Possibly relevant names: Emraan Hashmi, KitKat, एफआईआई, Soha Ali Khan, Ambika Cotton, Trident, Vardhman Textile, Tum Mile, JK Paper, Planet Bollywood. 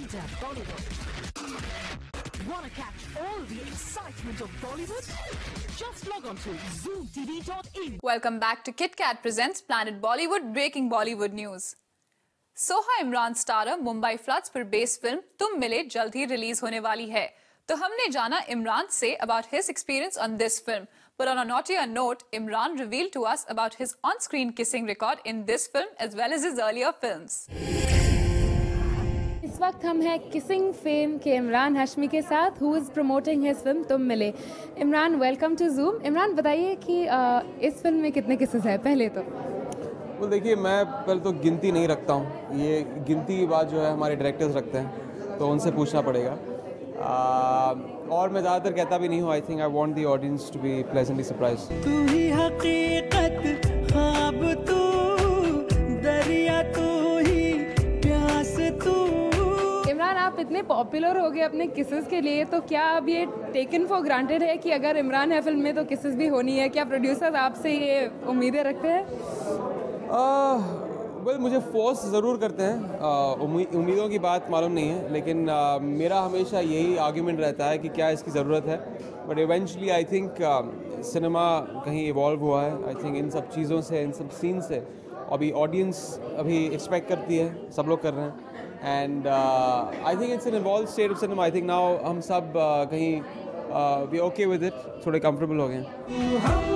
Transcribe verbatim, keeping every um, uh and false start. Enter Bollywood. Wanna catch all the excitement of Bollywood? Just log on to zoom T V dot in. Welcome back to KitKat presents Planet Bollywood, breaking Bollywood news. Soha Imran starrer Mumbai floods पर based film Tum Mile जल्द ही release होने वाली है, तो हमने जाना इमरान से about his experience on this film. But on a naughtier note, Imran reveal to us about his on screen kissing record in this film as well as his earlier films. इस वक्त हम हैं किसिंग फेम के इमरान हाशमी के साथ, who is promoting his film Tum Mile. Imran, welcome to Zoom. Imran, बताइए कि आ, इस फिल्म में कितने किसेस हैं पहले तो? तो देखिए, मैं पहले तो गिनती नहीं रखता हूँ, ये गिनती की बात जो है हमारे डायरेक्टर्स रखते हैं, तो उनसे पूछना पड़ेगा. आ, और मैं ज़्यादातर कहता भी नहीं हूँ. I think I want the audience to be pleasantly surprise. तू ही हकीकत, ख्वाब तू, दरिया तू ही, प्यास तू. इमरान, आप इतने पॉपुलर हो गए अपने किसेस के लिए, तो क्या अब ये टेकन फॉर ग्रांटेड है कि अगर इमरान है फिल्म में तो किसेस भी होनी है? क्या प्रोड्यूसर आपसे ये उम्मीदें रखते हैं? Uh, well, मुझे फोर्स ज़रूर करते हैं. uh, उम्मी, उम्मीदों की बात मालूम नहीं है, लेकिन uh, मेरा हमेशा यही आर्ग्यूमेंट रहता है कि क्या इसकी ज़रूरत है. But eventually I think cinema कहीं इवॉल्व हुआ है. आई थिंक इन सब चीज़ों से, इन सब सीन से अभी ऑडियंस अभी एक्सपेक्ट करती है, सब लोग कर रहे हैं. And I think it's an evolve state of cinema. I think now हम सब uh, कहीं वी ओके विद इट, थोड़े कम्फर्टेबल हो गए हैं.